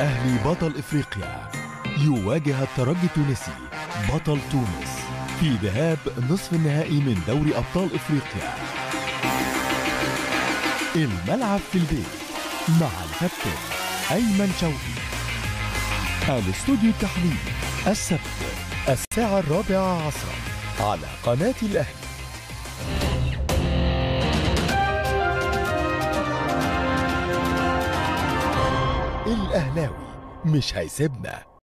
أهلي بطل إفريقيا يواجه الترجي التونسي بطل تونس في ذهاب نصف النهائي من دوري أبطال إفريقيا. الملعب في البيت مع الكابتن أيمن شوقي. الاستوديو التحليلي السبت الساعة 4:00 على قناة الأهلي. الأهلاوي مش هيسيبنا.